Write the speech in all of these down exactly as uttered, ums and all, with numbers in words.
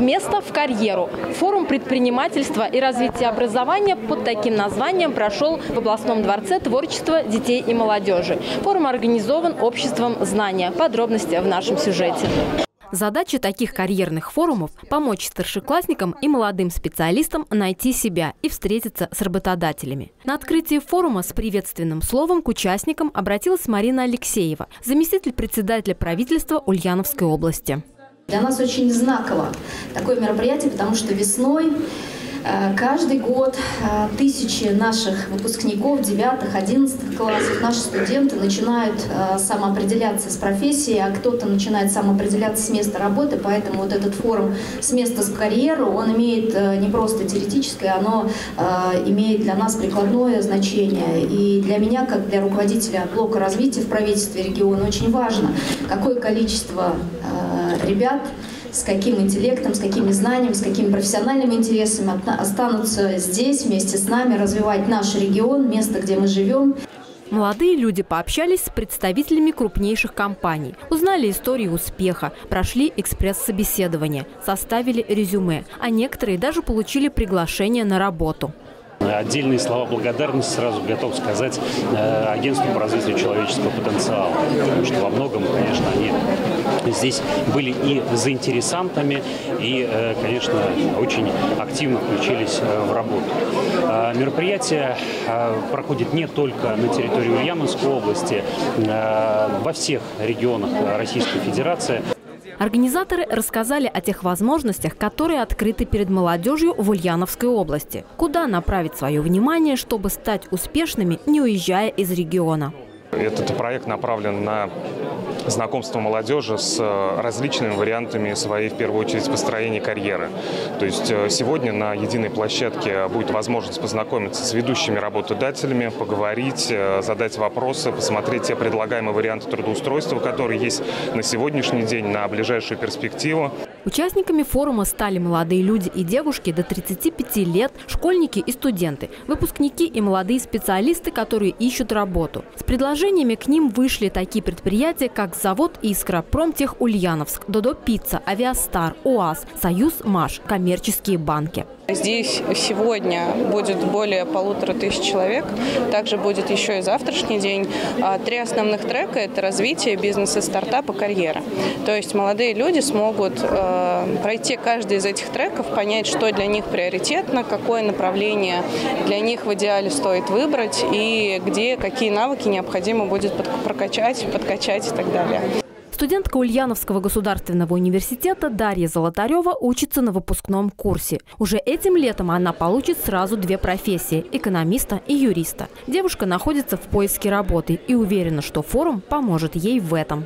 места в карьеру». Форум предпринимательства и развития образования под таким названием прошел в областном дворце творчества детей и молодежи. Форум организован обществом знания. Подробности в нашем сюжете. Задача таких карьерных форумов – помочь старшеклассникам и молодым специалистам найти себя и встретиться с работодателями. На открытии форума с приветственным словом к участникам обратилась Марина Алексеева, заместитель председателя правительства Ульяновской области. Для нас очень знаково такое мероприятие, потому что весной каждый год тысячи наших выпускников девятых, одиннадцатых классов, наши студенты начинают самоопределяться с профессии, а кто-то начинает самоопределяться с места работы, поэтому вот этот форум «С места в карьеру», он имеет не просто теоретическое, оно имеет для нас прикладное значение. И для меня, как для руководителя блока развития в правительстве региона, очень важно, какое количество ребят, с каким интеллектом, с какими знаниями, с какими профессиональными интересами останутся здесь вместе с нами, развивать наш регион, место, где мы живем. Молодые люди пообщались с представителями крупнейших компаний, узнали истории успеха, прошли экспресс-собеседование, составили резюме, а некоторые даже получили приглашение на работу. Отдельные слова благодарности сразу готов сказать Агентству по развитию человеческого потенциала, потому что во многом, конечно, они здесь были и заинтересантами, и, конечно, очень активно включились в работу. Мероприятие проходит не только на территории Ульяновской области, во всех регионах Российской Федерации. Организаторы рассказали о тех возможностях, которые открыты перед молодежью в Ульяновской области. Куда направить свое внимание, чтобы стать успешными, не уезжая из региона. Этот проект направлен на знакомство молодежи с различными вариантами своей, в первую очередь, построения карьеры. То есть сегодня на единой площадке будет возможность познакомиться с ведущими работодателями, поговорить, задать вопросы, посмотреть те предлагаемые варианты трудоустройства, которые есть на сегодняшний день, на ближайшую перспективу. Участниками форума стали молодые люди и девушки до тридцати пяти лет, школьники и студенты, выпускники и молодые специалисты, которые ищут работу. С предложениями к ним вышли такие предприятия, как завод «Искра», «Промтех» Ульяновск, «Додо Пицца», «Авиастар», «УАЗ», «Союз Маш», коммерческие банки. Здесь сегодня будет более полутора тысяч человек, также будет еще и завтрашний день. Три основных трека – это развитие бизнеса, стартапа, карьера. То есть молодые люди смогут э, пройти каждый из этих треков, понять, что для них приоритетно, какое направление для них в идеале стоит выбрать и где какие навыки необходимо будет прокачать, подкачать и так далее. Студентка Ульяновского государственного университета Дарья Золотарева учится на выпускном курсе. Уже этим летом она получит сразу две профессии – экономиста и юриста. Девушка находится в поиске работы и уверена, что форум поможет ей в этом.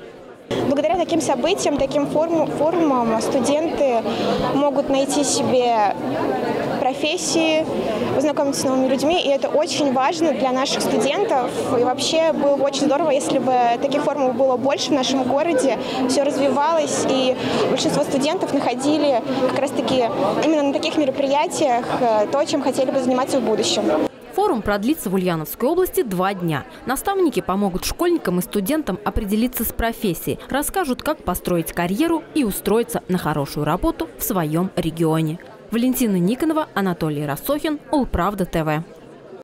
Благодаря таким событиям, таким форумам студенты могут найти себе профессии, познакомиться с новыми людьми, и это очень важно для наших студентов. И вообще было бы очень здорово, если бы таких форумов было больше в нашем городе, все развивалось, и большинство студентов находили как раз-таки именно на таких мероприятиях то, чем хотели бы заниматься в будущем. Форум продлится в Ульяновской области два дня. Наставники помогут школьникам и студентам определиться с профессией, расскажут, как построить карьеру и устроиться на хорошую работу в своем регионе. Валентина Никонова, Анатолий Расохин, УлПравда тэ вэ.